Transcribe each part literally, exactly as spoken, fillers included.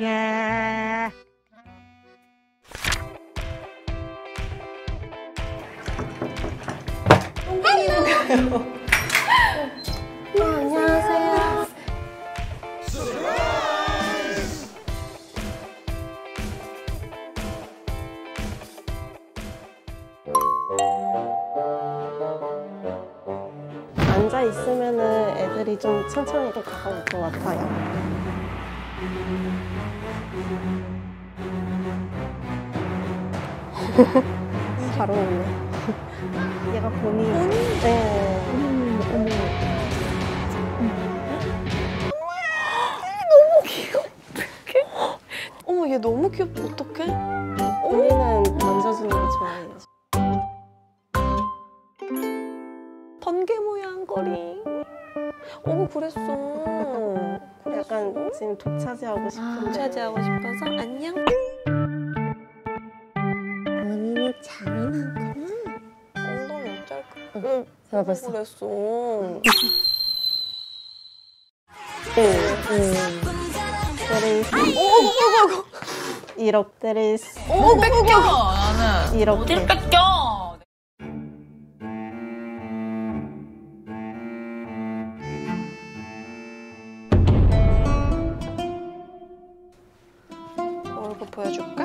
가자. 안녕. 안녕하세요. 앉아 있으면은 애들이 좀 천천히 다가올 것 같아요. 바로 오네. 얘가 보니. 보니? 네. 음, 음. 음. 너무 귀엽다. 어머, 얘 너무 귀엽다. 어떡해? 보니는 만져주는 거 좋아해요. 번개 모양 거리. 어머, 그랬어. 약간 지금 독차지하고 싶은데. 아, 독차지하고 싶어서? 안녕? 본인이 잘하는구나. 엉덩이 어쩔까? 응, 제가 벌써 그랬어. 응. 드레이스. 오오오오오오! 이렇게 드레이스. 오, 뺏겨! 나는. 이렇게. 어딜 뺏겨! 보여줄까?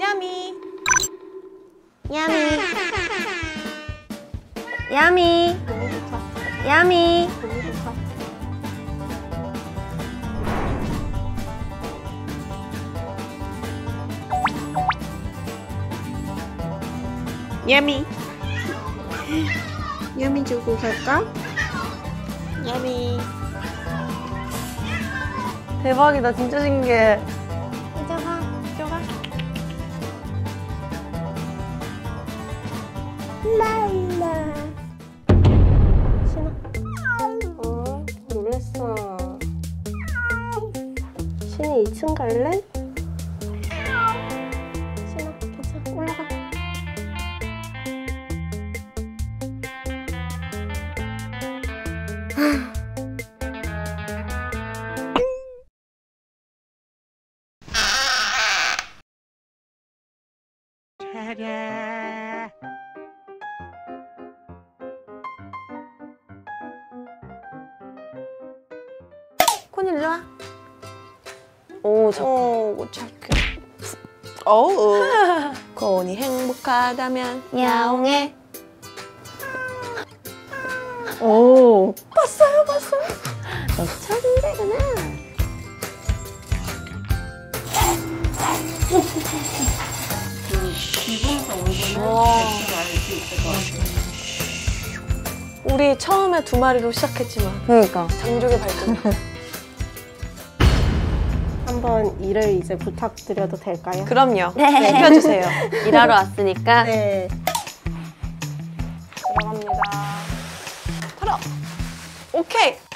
야미 야미 야미 야미 야미 야미 주고 갈까? 야미 대박이다. 진짜 신기해. 이제 가 이제 가 라라 신어. 어? 놀랬어. 신이 이 층 갈래? 가자. 코니 일로 와. 오, 작고 작고. 어우. 코니 행복하다면 야옹해. 오. 봤어요, 봤어요. 너 천재구나. 기분과 얼굴을 대충 알 수 있을 것 같아요. 우리 처음에 두 마리로 시작했지만 그러니까 장족의 발전. 한번 일을 이제 부탁드려도 될까요? 그럼요. 네. 시켜주세요. 일하러 왔으니까. 네. 들어갑니다. 털어. 오케이.